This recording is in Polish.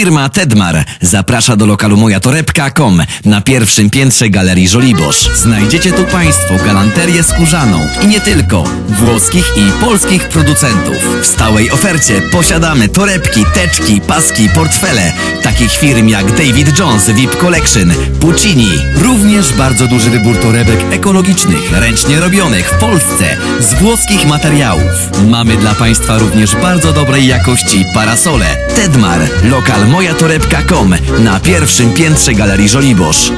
Firma Tedmar zaprasza do lokalu mojatorebka.com na pierwszym piętrze Galerii Żoliborz. Znajdziecie tu Państwo galanterię skórzaną i nie tylko, włoskich i polskich producentów. W stałej ofercie posiadamy torebki, teczki, paski, portfele takich firm jak David Jones, VIP Collection, Puccini. Również bardzo duży wybór torebek ekologicznych, ręcznie robionych w Polsce z włoskich materiałów. Mamy dla Państwa również bardzo dobrej jakości parasole. Tedmar, lokal mojatorebka.com na pierwszym piętrze Galerii Żoliborz.